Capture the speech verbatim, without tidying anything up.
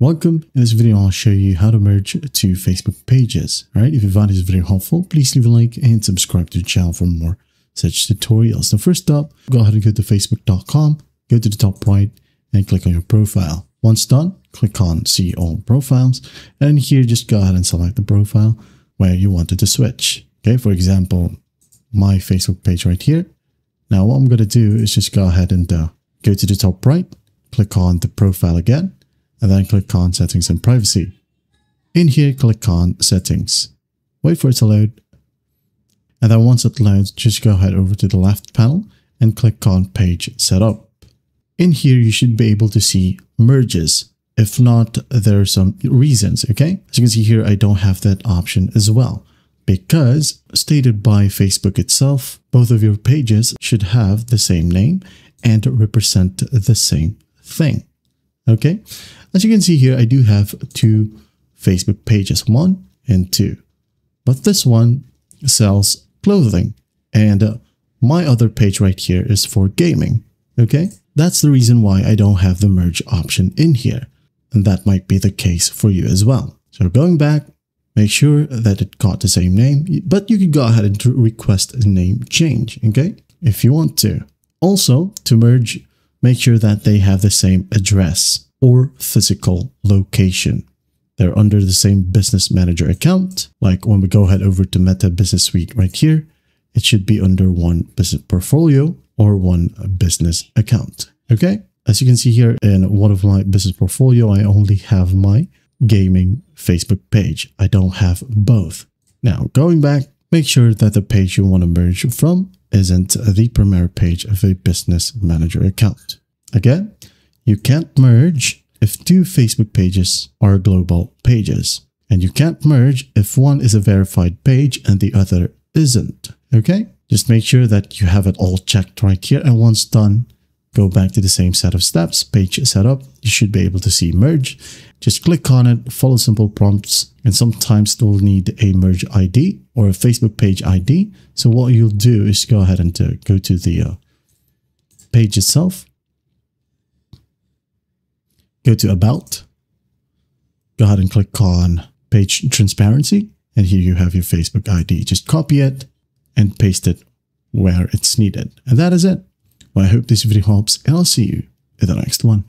Welcome. In this video, I'll show you how to merge two Facebook pages. All right. If you found this video helpful, please leave a like and subscribe to the channel for more such tutorials. Now, first up, go ahead and go to facebook dot com, go to the top right and click on your profile. Once done, click on see all profiles. And here, just go ahead and select the profile where you wanted to switch. Okay. For example, my Facebook page right here. Now, what I'm going to do is just go ahead and uh, go to the top right, click on the profile again. And then click on settings and privacy. In here, click on settings. Wait for it to load. And then once it loads, just go ahead over to the left panel and click on page setup. In here, you should be able to see merges. If not, there are some reasons, okay? As you can see here, I don't have that option as well, because stated by Facebook itself, both of your pages should have the same name and represent the same thing. Okay, as you can see here, I do have two Facebook pages, one and two, but this one sells clothing and uh, my other page right here is for gaming. Okay, that's the reason why I don't have the merge option in here. And that might be the case for you as well. So going back, make sure that it got the same name, but you can go ahead and request a name change. Okay, if you want to. Also, to merge, make sure that they have the same address or physical location. They're under the same business manager account. Like when we go ahead over to Meta Business Suite right here, it should be under one business portfolio or one business account. Okay. As you can see here in one of my business portfolio, I only have my gaming Facebook page. I don't have both. Now going back, make sure that the page you want to merge from isn't the primary page of a business manager account. Again, you can't merge if two Facebook pages are global pages, and you can't merge if one is a verified page and the other isn't. Okay, just make sure that you have it all checked right here. And once done, go back to the same set of steps, page setup. You should be able to see merge. Just click on it, follow simple prompts, and sometimes you'll need a merge I D or a Facebook page I D. So what you'll do is go ahead and uh, go to the uh, page itself, go to about, go ahead and click on page transparency, and here you have your Facebook I D. Just copy it and paste it where it's needed. And that is it. Well, I hope this video helps, and I'll see you in the next one.